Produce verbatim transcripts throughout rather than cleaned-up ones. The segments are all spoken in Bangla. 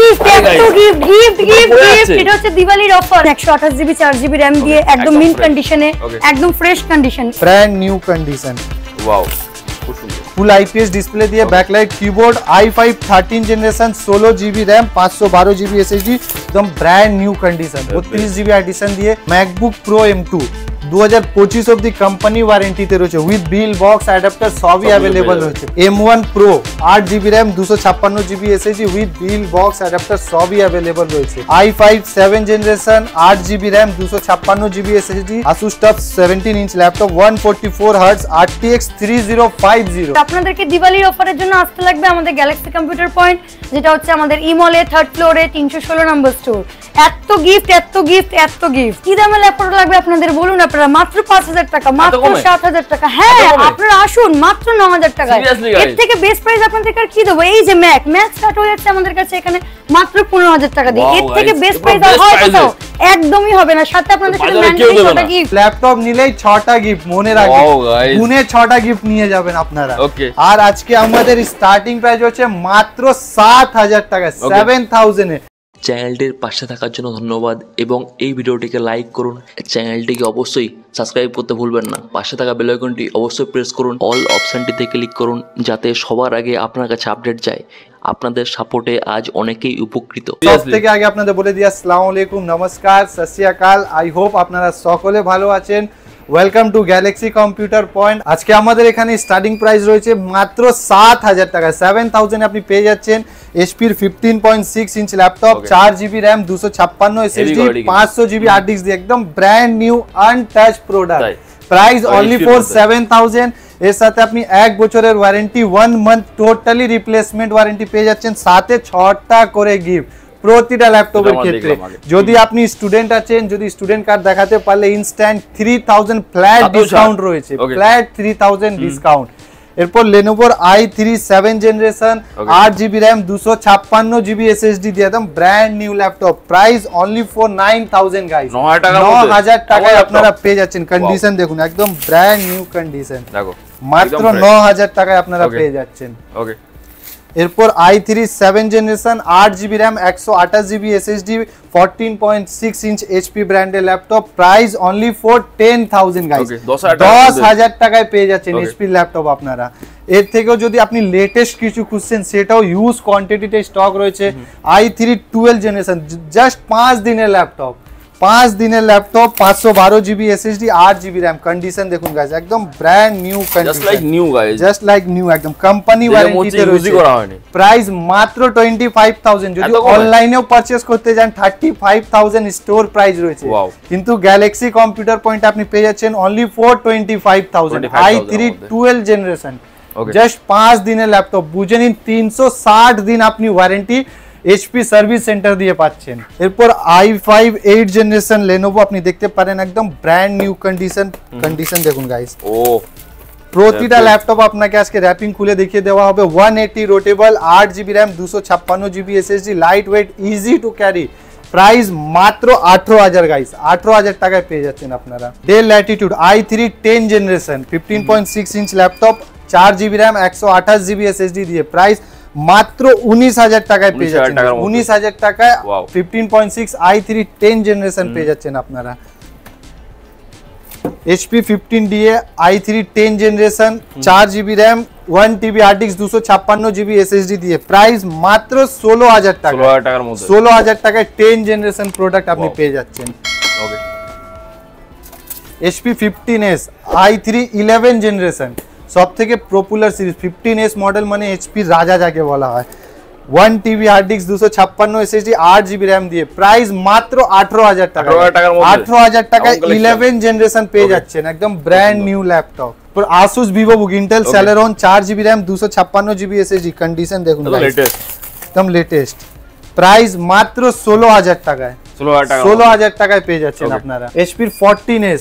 फुल आईपीएस डिस्प्ले दिए, backlight keyboard, i five thirteen generation, सोलह जीबी रैम, पाँच सौ बारह जीबी एस एस डी, एकदम ब्रांड न्यू कंडीशन। बत्तीस जीबी एडिशन दिए। मैकबुक प्रो एम टू दो हज़ार पच्चीस अब्दी कंपनी वारंटी ते रहे, विद बिल बॉक्स एडाप्टर सब ही अवेलेबल रहे। एम वन Pro आठ जीबी रैम दो सौ छप्पन GB SSD with bill box adapter सब ही अवेलेबल रहे। आई फाइव सेवन जनरेशन आठ जीबी रैम दो सौ छप्पन जीबी एसएसडी, Asus tuf सत्रह inch laptop, one forty four hertz, RTX thirty fifty. আপনাদেরকে দিওয়ালির অফারের জন্য আসতে লাগবে আমাদের গ্যালাক্সি কম্পিউটার পয়েন্ট, যেটা হচ্ছে আমাদের ই-মল এ থার্ড ফ্লোরে তিনশো ষোলো নম্বর স্টোর। এত গিফট এত গিফট এত গিফট কি দামে ল্যাপটপ লাগবে আপনাদের বলুন। मात्र पांच हजार टाका, मात्र सात हजार टाका, हाँ अपना आसन मात्र नौ हजार टाका। एर थेके बेस्ट प्राइस आपनादेर काछे कि देबो, एई जे मैक मैक स्टार्ट हो जाच्छे आमादेर काछे एखाने मात्र पंद्रह हजार टाका दिए। एर थेके बेस्ट प्राइस आर हय कोथाओ একদমই হবে না। সাথে আপনাদের সাথে ম্যান্ডেটরি গিফট, ল্যাপটপ নিলেই ছয়টা গিফট মনে রাখবেন, গুণে ছয়টা গিফট নিয়ে যাবেন আপনারা। আর আজকে আমাদের স্টার্টিং প্রাইস হচ্ছে মাত্র সাত হাজার টাকা, সাত হাজার এ। চ্যানেলটির পাশে থাকার জন্য ধন্যবাদ এবং এই ভিডিওটিকে লাইক করুন, চ্যানেলটিকে অবশ্যই সাবস্ক্রাইব করতে ভুলবেন না, পাশে থাকা বেল আইকনটি অবশ্যই প্রেস করুন, অল অপশনটিতে ক্লিক করুন যাতে সবার আগে আপনার কাছে আপডেট যায়। আপনাদের সাপোর্টে আজ অনেকেই উপকৃত। সবথেকে আগে আপনাদের বলে দিই আসসালামু আলাইকুম, নমস্কার, সত শ্রী আকাল। আই হোপ আপনারা সকলে ভালো আছেন। Welcome to Galaxy Computer Point. আজকে আমাদের এখানে স্টার্টিং প্রাইস রয়েছে মাত্র সাত হাজার টাকা, সেভেন থাউজেন্ড আপনি পেয়ে যাচ্ছেন এইচপির fifteen point six inch laptop, চার জিবি র্যাম, দুশো ছাপ্পান্ন এসএসডি, পাঁচশো জিবি হার্ড ডিস্ক দিয়ে, একদম brand new untouch product. Price only for seven thousand. এর সাথে আপনি এক বছরের warranty, one month totally replacement warranty পেয়ে যাচ্ছেন, সাথে ছটা করে গিফট প্রতিটা ল্যাপটপের ক্ষেত্রে। যদি আপনি স্টুডেন্ট আছেন, যদি স্টুডেন্ট কার্ড দেখাতে পারলে instant three thousand flat discount রয়েছে, ফ্ল্যাট থ্রি থাউজেন্ড ডিসকাউন্ট। এরপর লেনোভোর আই থ্রি সেভেন জেনারেশন আট জিবি র্যাম দুশো ছাপ্পান্ন জিবি এসএসডি দিয়ে একদম brand new laptop. Price only for nine thousand guys, নয় হাজার টাকায় আপনারা পেয়ে যাচ্ছেন। কন্ডিশন দেখুন, একদম ব্র্যান্ড নিউ কন্ডিশন, মাত্র নয় হাজার টাকায় আপনারা পেয়ে যাচ্ছেন। ওকে, এরপর i3 সেভেন জেনারেশন আট জিবি র্যাম একশো আঠাশ GB SSD fourteen point six inch HP ব্র্যান্ডের laptop. Price only for ten thousand guys, দশ হাজার টাকায় পেয়ে যাচ্ছেন এইচপি ল্যাপটপ আপনারা। এর থেকেও যদি আপনি লেটেস্ট কিছু খুঁজছেন, সেটাও হিউজ কোয়ান্টিটিতে স্টক রয়েছে। i3 টুয়েলভ জেনারেশন জাস্ট পাঁচ দিনের ল্যাপটপ, পাঁচ দিনের ল্যাপটপ, পাঁচশো বারো জিবি এসএসডি, আট জিবি র্যাম। কন্ডিশন দেখুন গাইস, একদম brand new condition, just like new, একদম কোম্পানি ওয়ারেন্টিতে রয়েছে। প্রাইস মাত্র টোয়েন্টি ফাইভ থাউজেন্ড। যদি অনলাইনেও পারচেস করতে যান thirty five thousand store price রয়েছে, কিন্তু গ্যালাক্সি কম্পিউটার পয়েন্ট আপনি পেয়ে যাচ্ছেন only for twenty five thousand. I three twelve generation just পাঁচ দিনের ল্যাপটপ, বুঝে নিন তিনশো ষাট দিন আপনি ওয়ারেন্টি এইচপি সার্ভিস সেন্টার দিয়ে পাচ্ছেন। এরপর i5 8 জেনারেশন Lenovo আপনি দেখতে পারেন, একদম ব্র্যান্ড নিউ কন্ডিশন। কন্ডিশন দেখুন গাইস, ও প্রতিটা ল্যাপটপ আপনাকে আজকে র‍্যাপিং খুলে দেখিয়ে দেওয়া হবে। वन एटी রোটেবল আট GB RAM two fifty six GB SSD, lightweight, easy to carry. Price মাত্র আঠারো হাজার গাইস, আঠারো হাজার টাকায় পেয়ে যাচ্ছেন আপনারা। Dell Latitude i3 ten generation fifteen point six inch laptop, চার GB RAM one twenty eight GB SSD দিয়ে, প্রাইস মাত্র উনিশ হাজার টাকায় পেয়ে যাচ্ছেন। উনিশ হাজার টাকায় fifteen point six i three ten generation পেয়ে যাচ্ছেন আপনারা। HP fifteen DA i three ten generation চার GB RAM one TB hard disk দুশো ছাপ্পান্ন জিবি এসএসডি দিয়ে, প্রাইস মাত্র ষোলো হাজার টাকা। ষোলো হাজার টাকায় টেন জেনারেশন প্রোডাক্ট আপনি পেয়ে যাচ্ছেন। HP fifteen S i three eleven generation সব থেকে popular series, fifteen S model মানে এইচপি রাজা যাকে বলা হয়। ওয়ান টিবি হার্ড ডিস্ক দুশো ছাপ্পান্ন এসএসডি আট জিবি র্যাম দিয়ে, প্রাইস মাত্র আঠারো হাজার টাকা। আঠারো হাজার টাকায় ইলেভেন জেনারেশন পেয়ে যাচ্ছেন, একদম brand new laptop. Asus VivoBook Intel Celeron চার জিবি র্যাম দুশো ছাপ্পান্ন জিবি এসএসডি, কন্ডিশন দেখুন একদম লেটেস্ট। প্রাইস মাত্র ষোলো হাজার টাকায়, ষোলো হাজার টাকায় পেয়ে যাচ্ছেন আপনারা। এইচপির fourteen S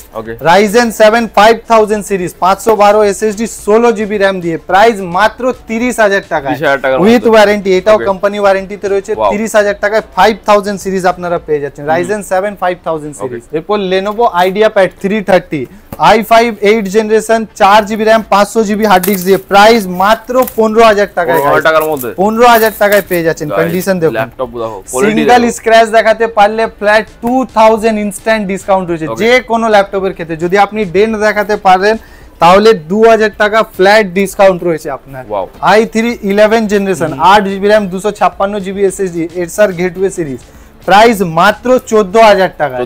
Ryzen seven five thousand series পাঁচশো বারো এসএসডি ষোলো জিবি র্যাম দিয়ে, প্রাইস মাত্র তিরিশ হাজার টাকায় উইথ ওয়ারেন্টি। এটাও কোম্পানি ওয়ারেন্টিতে রয়েছে। তিরিশ হাজার টাকায় ফাইভ থাউজেন্ড সিরিজ আপনারা পেয়ে যাচ্ছেন, Ryzen seven five thousand series. এরপর Lenovo IdeaPad three thirty i five eight generation चार जिबी रैम पाँच सौ जिबी हार्ड डिस्क दिए प्राइस मात्र पंद्रह हजार टाइम पंद्रह हजार टाइम पे कंडिशन देखो सिंगल स्क्रैच देखाते flat two thousand instant discount रही है जे कोनो लैपटॉपर क्षेत्र जो अपनी डेंट देखाते पारेन ताहले दो हज़ार টাকা ফ্ল্যাট ডিসকাউন্ট রয়েছে আপনার i थ्री इलेवन জেনারেশন आठ জিবি RAM दो सौ छप्पन GB SSD Acer Gateway series price মাত্র चौदह हज़ार টাকা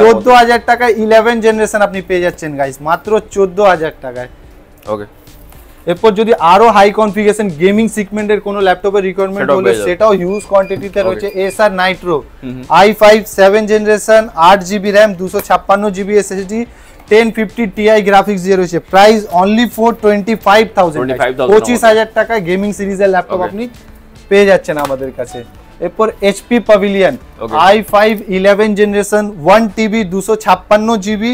चौदह हज़ार টাকা इलेवन জেনারেশন আপনি পেয়ে যাচ্ছেন গাইস মাত্র चौदह हज़ार টাকায় ওকে এরপর যদি আরো হাই কনফিগারেশন গেমিং সেগমেন্টের কোনো ল্যাপটপের রিকোয়ারমেন্ট হলে সেটাও হিউজ কোয়ান্টিটিতে রয়েছে Acer Nitro i five seven generation आठ জিবি RAM दो सौ छप्पन GB SSD ten fifty Ti graphics zero छे प्राइस ओनली फॉर पच्चीस हज़ार पच्चीस हज़ार টাকা গেমিং সিরিজের ল্যাপটপ আপনি পেয়ে যাচ্ছেন আমাদের কাছে এরপর H P Pavilion i five eleven generation one TB दो सौ छप्पन जीबी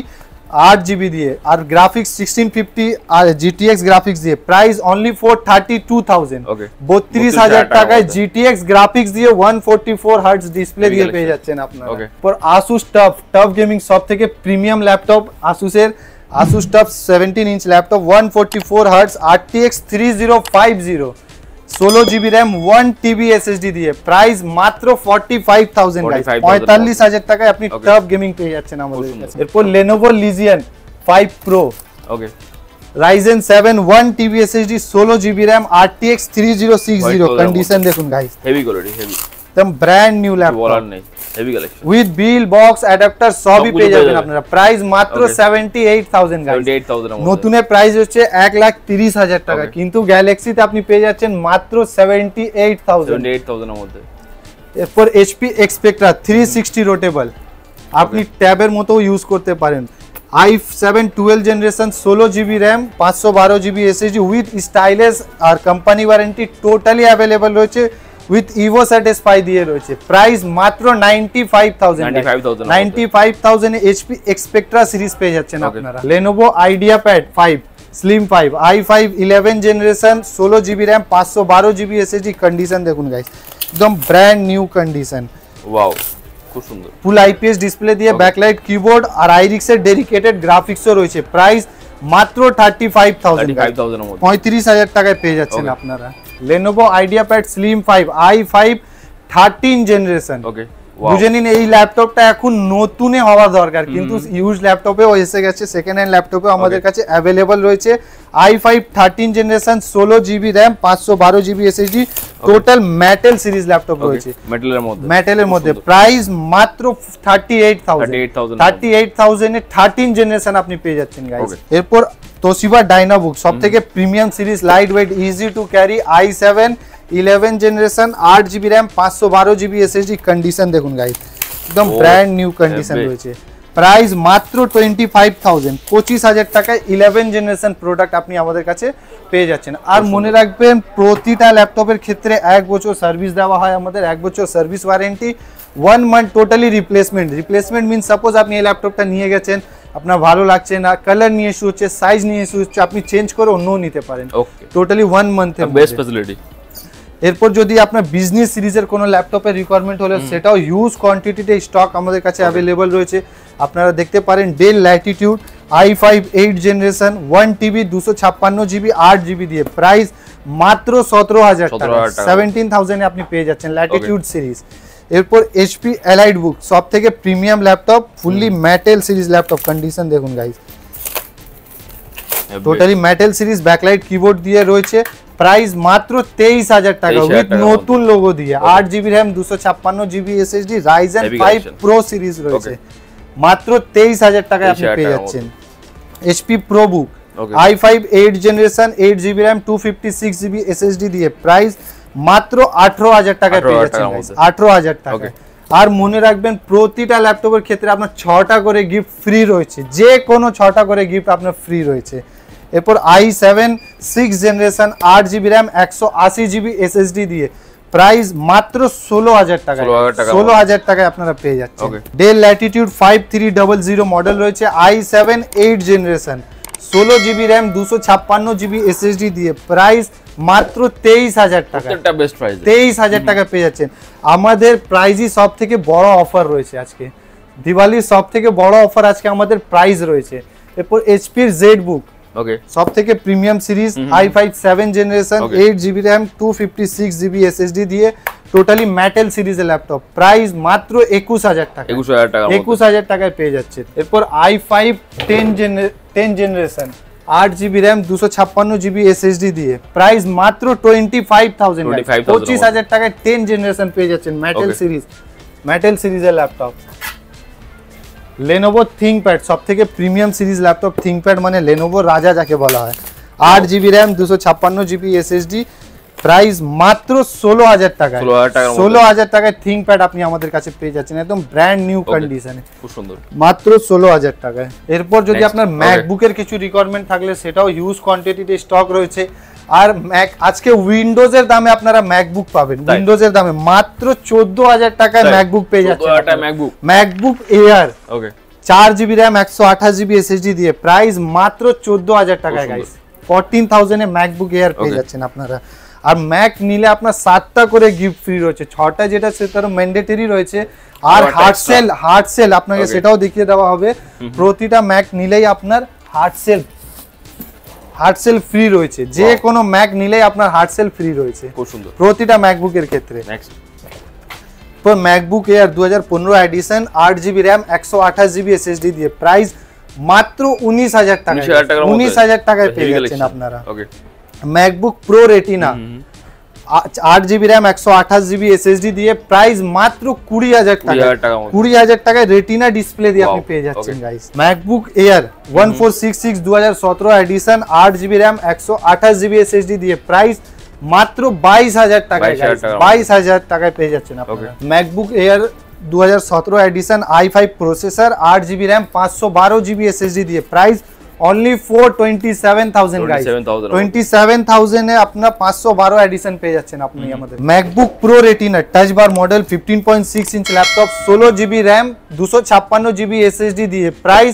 आठ जीबी দিয়ে আর গ্রাফিক্স सोलह फिफ्टी আর G T X গ্রাফিক্স দিয়ে প্রাইস ओनली फॉर बत्तीस हज़ार बत्तीस हज़ार টাকায় G T X গ্রাফিক্স দিয়ে एक सौ चौवालीस হার্টজ ডিসপ্লে দিয়ে পেয়ে যাচ্ছেন আপনারা পর Asus tuf tuf গেমিং সবথেকে প্রিমিয়াম ল্যাপটপ Asus এর Asus tuf सत्रह ইঞ্চ ল্যাপটপ एक सौ चौवालीस হার্টজ R T X तीस पचास सोलह GB RAM one TB SSD दिए प्राइस मात्र पैंतालीस हज़ार गाइस पैंतालीस हज़ार টাকায় আপনি টপ গেমিং পেয়ে যাচ্ছেন আমাদের কাছে এরপর Lenovo Legion five Pro okay Ryzen seven one TB SSD सोलह GB RAM R T X तीस साठ कंडीशन দেখুন गाइस হেভি কোয়ালিটি হেভি একদম ব্র্যান্ড নিউ ল্যাপটপ বলার নেই heavy collection with bill box adapter সবই পেয়ে যাবেন আপনারা প্রাইস মাত্র अठहत्तर हज़ार गाइस अठहत्तर हज़ार নতুন এর প্রাইস হচ্ছে एक लाख तीस हज़ार টাকা কিন্তু গ্যালাক্সি তে আপনি পেয়ে যাচ্ছেন মাত্র अठहत्तर हज़ार अठहत्तर हज़ार এর মধ্যে এরপর H P Expectra तीन सौ साठ রোটেবল আপনি ট্যাবের মতো ইউজ করতে পারেন i सेवन ट्वेल्व जनरेशन सोलह जीबी रैम पाँच सौ बारह जीबी एसएसडी विथ स्टाइलस और कंपनी वारंटी टोटाली अवेलेबल রয়েছে with evo satisfy दिए রয়েছে प्राइस मात्र पचानवे हज़ार पचानवे हज़ार H P Expectra सीरीज পেয়ে যাচ্ছেন আপনারা Lenovo IdeaPad five slim five i five eleven generation सोलह जीबी रैम पाँच सौ बारह जीबी एसएसडी कंडीशन देखুন गाइस एकदम ब्रांड न्यू कंडीशन वाओ খুব সুন্দর ফুল আইপিএস ডিসপ্লে দিয়ে ব্যাকলাইট কিবোর্ড আর আইরিক্স এর ডেডিকেটেড গ্রাফিক্সও রয়েছে প্রাইস মাত্র पैंतीस हज़ार पैंतीस हज़ार টাকায় পেয়ে যাচ্ছেন আপনারা Lenovo IdeaPad Slim five i five thirteen generation okay বুঝে নিন এই ল্যাপটপটা এখন নতুনে হওয়া দরকার কিন্তু ইউজ ল্যাপটপে ও এসে গেছে সেকেন্ড হ্যান্ড ল্যাপটপে আমাদের কাছে अवेलेबल রয়েছে i फाइव थर्टीन जनरेशन सोलह जीबी RAM पाँच सौ बारह GB S S D total metal series laptop রয়েছে মেটালের মধ্যে মেটালের মধ্যে প্রাইস মাত্র अड़तीस हज़ार अड़तीस हज़ार এ थर्टीन জেনারেশন আপনি পেয়ে যাচ্ছেন गाइस এরপর Toshiba DynaBook সবথেকে premium series lightweight easy to carry i seven eleven generation आठ जीबी रैम पाँच सौ बारह जीबी एसएसडी कंडीशन देखুন गाइस एकदम ब्रांड न्यू कंडीशन রয়েছে প্রাইস মাত্র पच्चीस हज़ार पच्चीस हज़ार টাকায় इलेवन জেনারেশন প্রোডাক্ট আপনি আমাদের কাছে পেয়ে যাচ্ছেন আর মনে রাখবেন প্রতিটা ল্যাপটপের ক্ষেত্রে এক বছর সার্ভিস দেওয়া হয় আমাদের এক বছর service warranty one month totally replacement replacement means suppose আপনি এই ল্যাপটপটা নিয়ে গেছেন আপনার ভালো লাগছে না কালার নিয়ে ইস্যু হচ্ছে সাইজ নিয়ে ইস্যু হচ্ছে আপনি চেঞ্জ করে অন্য নিতে পারেন টোটালি वन मंथ এর বেস্ট ফ্যাসিলিটি এরপর যদি আপনার বিজনেস সিরিজের কোনো ল্যাপটপের রিকোয়ারমেন্ট হলে সেটাও হিউজ কোয়ান্টিটিতে স্টক আমাদের কাছে अवेलेबल রয়েছে আপনারা দেখতে পারেন Dell Latitude i five eight generation one TB दो सौ छप्पन जीबी आठ जीबी দিয়ে প্রাইস মাত্র सत्रह हज़ार টাকা सत्रह हज़ार এ আপনি পেয়ে যাচ্ছেন Latitude সিরিজ এরপর H P Elitebook সবথেকে premium laptop fully metal series laptop condition দেখুন guys totally metal series backlight keyboard দিয়ে রয়েছে प्राइस मात्र तेईस हजार टाका विथ नतून लोगो दिए आठ जीबी रैम दो सौ छप्पन GB S S D Ryzen five pro series रही है मात्र तेईस हजार टाका आपने पे जाच्छेन H P ProBook i five eight generation eight GB RAM two fifty six GB S S D दिए प्राइस मात्र अठारो हजार टाका पे जाच्छेन अठारो हजार टाका আর মনে রাখবেন প্রতিটা ল্যাপটপের ক্ষেত্রে আপনার ছটা করে গিফট ফ্রি রয়েছে যে কোনো ছটা করে গিফট আপনার ফ্রি রয়েছে এরপর i सेवन सिक्स জেনারেশন आठ जीबी RAM एक सौ अस्सी जीबी S S D দিয়ে প্রাইস মাত্র सोलह हज़ार টাকা सोलह हज़ार টাকায় আপনারা পেয়ে যাচ্ছেন Dell Latitude पाँच तीन शून्य शून्य মডেল রয়েছে i सेवन एट জেনারেশন सोलह जीबी RAM दो सौ छप्पन जीबी S S D দিয়ে প্রাইস মাত্র तेईस हज़ार টাকা এটা বেস্ট প্রাইস तेईस हज़ार টাকা পেয়ে যাচ্ছেন আমাদের প্রাইসই সবথেকে বড় অফার রয়েছে আজকে দিওয়ালির সবথেকে বড় অফার আজকে আমাদের প্রাইস রয়েছে এরপর H P এর ZBook ওকে সবথেকে premium series i five seven generation eight GB RAM two fifty-six GB S S D দিয়ে টোটালি মেটাল সিরিজের ল্যাপটপ প্রাইস মাত্র একুশ হাজার টাকা একুশ হাজার টাকা একুশ হাজার টাকায় পেয়ে যাচ্ছে। এরপর i five ten generation eight GB RAM two fifty-six GB S S D দিয়ে প্রাইস মাত্র পঁচিশ হাজার পঁচিশ হাজার টাকায় দশ জেনারেশন পেয়ে যাচ্ছেন মেটাল সিরিজ মেটাল সিরিজের ল্যাপটপ। Lenovo ThinkPad সবথেকে প্রিমিয়াম সিরিজ ল্যাপটপ ThinkPad মানে Lenovo রাজা যাকে বলা হয় eight GB RAM two fifty-six GB S S D price মাত্র ষোলো হাজার টাকা ষোলো হাজার টাকায় ThinkPad আপনি আমাদের কাছে পেয়ে যাচ্ছেন একদম ব্র্যান্ড নিউ কন্ডিশনে খুব সুন্দর মাত্র ষোলো হাজার টাকায়। এরপর যদি আপনার MacBook এর কিছু রিকোয়ারমেন্ট থাকলে সেটাও হিউজ কোয়ান্টিটিতে স্টক রয়েছে আর ম্যাক আজকে উইন্ডোজ এর দামে আপনারা ম্যাকবুক পাবেন উইন্ডোজ এর দামে মাত্র চোদ্দ হাজার টাকায় ম্যাকবুক পেয়ে যাচ্ছেন চোদ্দ হাজার টাকা ম্যাকবুক ম্যাকবুক এয়ার ওকে চার জিবি RAM একশো আঠাশ জিবি S S D দিয়ে প্রাইস মাত্র চোদ্দ হাজার টাকায় गाइस চোদ্দ হাজার এ ম্যাকবুক এয়ার পেয়ে যাচ্ছেন আপনারা। আর ম্যাক নিলে আপনার সাতটা করে গিফট ফ্রি রয়েছে ছটা যেটা সেটার ম্যান্ডেটরি রয়েছে আর হার্ড সেল হার্ড সেল আপনাকে সেটাও দেখিয়ে দেওয়া হবে প্রতিটা ম্যাক নিলেই আপনার hard shell hard shell free রয়েছে যে কোনো ম্যাক নিলেই আপনার হার্ড সেল ফ্রি রয়েছে খুব সুন্দর প্রতিটা ম্যাকবুকের ক্ষেত্রে। নেক্সট পর ম্যাকবুক এয়ার দুই হাজার পনেরো এডিশন eight জিবি RAM একশো আঠাশ জিবি S S D দিয়ে প্রাইস মাত্র উনিশ হাজার টাকা উনিশ হাজার টাকায় পেয়ে যাচ্ছেন আপনারা। Okay MacBook Pro Retina eight GB RAM একশো আঠাশ জিবি S S D দিয়ে প্রাইস মাত্র কুড়ি হাজার টাকা কুড়ি হাজার টাকায় Retina ডিসপ্লে দিয়ে আপনি পেয়ে যাচ্ছেন guys. MacBook Air one four six six দুই হাজার সতেরো এডিশন eight জিবি RAM একশো আঠাশ জিবি S S D দিয়ে প্রাইস মাত্র বাইশ হাজার টাকায় गाइस বাইশ হাজার টাকায় পেয়ে যাচ্ছেন আপনারা। MacBook Air দুই হাজার সতেরো edition i five processor eight GB RAM পাঁচশো বারো জিবি S S D দিয়ে price only for twenty-seven thousand guys twenty-seven thousand है अपना পাঁচশো বারো एडिशन पे যাচ্ছেন আপনি আমাদের। MacBook Pro Retina Touch Bar Model fifteen point six inch laptop sixteen GB RAM দুইশো ছাপ্পান্ন জিবি S S D দিয়ে প্রাইস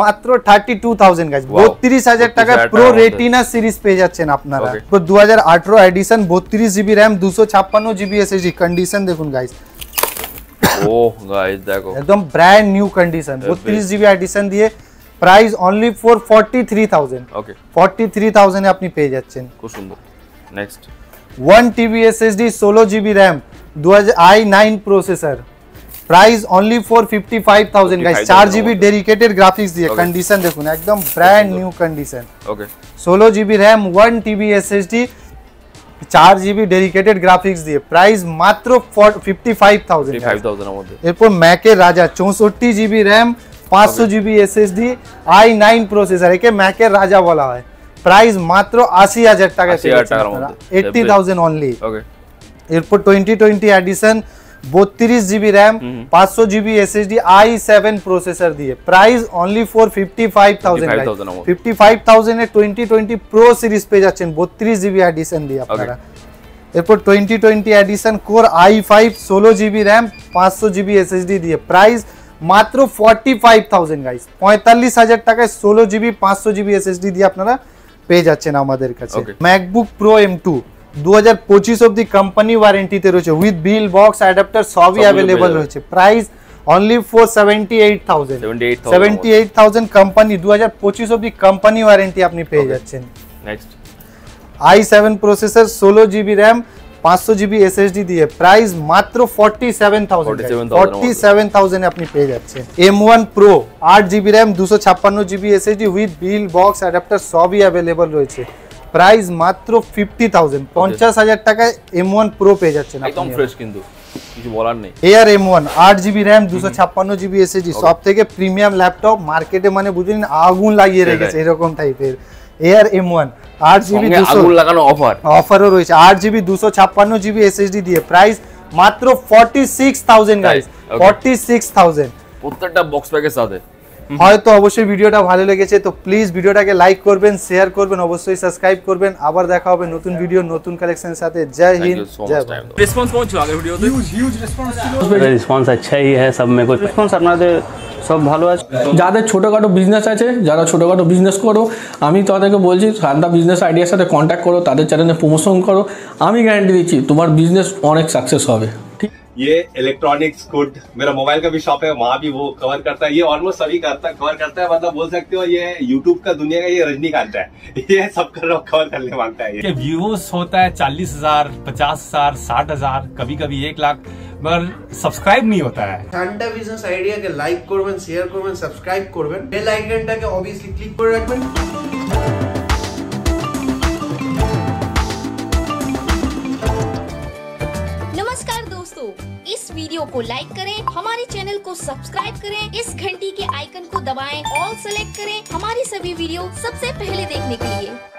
মাত্র thirty-two thousand guys বত্রিশ হাজার টাকা Pro Retina সিরিজ পেয়ে যাচ্ছেন আপনারা। তো দুই হাজার আঠারো এডিশন বত্রিশ জিবি RAM দুইশো ছাপ্পান্ন GB S S D condition দেখুন guys ও guys দেখো একদম ব্র্যান্ড নিউ কন্ডিশন বত্রিশ জিবি এডিশন দিয়ে price only for forty-three thousand okay forty-three thousand আপনি পেয়ে যাচ্ছেন খুব সুন্দর। Next one T B S S D sixteen GB RAM i nine processor price only for fifty-five thousand guys four GB dedicated graphics দিয়ে কন্ডিশন দেখুন একদম brand new condition okay sixteen GB RAM one T B S S D চার জিবি ডেডিকেটেড গ্রাফিক্স দিয়ে প্রাইস মাত্র fifty-five thousand fifty-five thousand এর মধ্যে। এরপর Mac এর রাজা চৌষট্টি জিবি RAM পাঁচশো GB S S D i nine processor একে ম্যাকের রাজা বলা হয় প্রাইস মাত্র আশি হাজার টাকা আশি হাজার আশি হাজার only ওকে। এরপর twenty twenty এডিশন বত্রিশ জিবি RAM পাঁচশো GB S S D i seven processor দিয়ে price only for fifty-five thousand fifty-five thousand এ twenty twenty Pro সিরিজ পেয়ে যাচ্ছেন বত্রিশ জিবি এডিশন দিয়ে আপনারা। এরপর twenty twenty edition Core i five ষোলো জিবি RAM পাঁচশো জিবি S S D দিয়ে প্রাইস मात्र forty-five thousand गाइस पैंतालीस हज़ार টাকায় ষোলো জিবি পাঁচশো জিবি S S D দিয়ে আপনারা পেয়ে যাচ্ছেন আমাদের কাছে। MacBook Pro M two দুই হাজার পঁচিশ অবধি কোম্পানি ওয়ারেন্টিতে রয়েছে উইথ বিল বক্স অ্যাডাপ্টার সবই अवेलेबल রয়েছে price only for seventy-eight thousand seventy-eight thousand company দুই হাজার পঁচিশ অবধি কোম্পানি ওয়ারেন্টি আপনি পেয়ে যাচ্ছেন। নেক্সট i seven প্রসেসর ষোলো জিবি RAM পাঁচশো জিবি S S D দিয়ে প্রাইস মাত্র forty-seven thousand forty-seven thousand এ আপনি পেয়ে যাচ্ছেন। M one Pro eight GB RAM দুইশো ছাপ্পান্ন GB S S D with bill box adapter সবই अवेलेबल রয়েছে প্রাইস মাত্র পঞ্চাশ হাজার পঞ্চাশ হাজার টাকায় M one Pro পেয়ে যাচ্ছেন আপনি একদম ফ্রেশ কিন্তু কিছু বলার নেই। Air M one eight GB RAM দুইশো ছাপ্পান্ন জিবি S S D সবথেকে প্রিমিয়াম ল্যাপটপ মার্কেটে মানে বুঝুন আগুন লাগিয়ে রেখেছে এরকম টাইপের Air M one eight GB দুইশো লাগানো অফার অফারও রয়েছে eight জিবি দুইশো ছাপ্পান্ন জিবি S S D দিয়ে প্রাইস মাত্র forty-six thousand guys forty-six thousand প্রত্যেকটা বক্স প্যাকের সাথে। হয়তো অবশ্যই ভিডিওটা ভালো লেগেছে তো প্লিজ ভিডিওটাকে লাইক করবেন শেয়ার করবেন অবশ্যই সাবস্ক্রাইব করবেন আবার দেখা হবে নতুন ভিডিও নতুন কালেকশনের সাথে। জয় হিন্দ জয় ভারত। রেসপন্স পৌঁছো আগে ভিডিওতে হিউজ হিউজ রেসপন্স ছিল রেসপন্স अच्छाই है सब में कुछ রেসপন্স আপনাদের সব ভালো আছে যাদের ছোটখাটো বিজনেস আছে যারা ছোটখাটো বিজনেস করো আমি তাদেরকে বলছি সান্দা বিজনেস আইডিয়ার সাথে কন্ট্যাক্ট করো তাদের চ্যানেলে প্রমোশন করো আমি গ্যারান্টি দিচ্ছি তোমার বিজনেস অনেক সাকসেস হবে ঠিক। ये इलेक्ट्रॉनिक्स गुड, मेरा मोबाइल का भी शॉप है, वहां भी वो कवर करता है। ये ऑलमोस्ट सभी करता कवर करता है, मतलब बोल सकते हो ये यूट्यूब का दुनिया का ये रजनीकांत है, ये सब कर कवर करने मांगता है। ये व्यूअर्स होता है चालीस हजार, पचास हजार, साठ हजार, कभी कभी एक लाख, मगर सब्सक्राइब नहीं होता है। ঠান্ডা বিজনেস আইডিয়া কে লাইক করবেন, শেয়ার করবেন, সাবস্ক্রাইব করবেন, বেল আইকনটাকে অবভিয়াসলি ক্লিক করে রাখবেন। इस वीडियो को लाइक करें, हमारे चैनल को सब्सक्राइब करें, इस घंटी के आइकन को दबाएं, ऑल सेलेक्ट करें हमारी सभी वीडियो सबसे पहले देखने के लिए।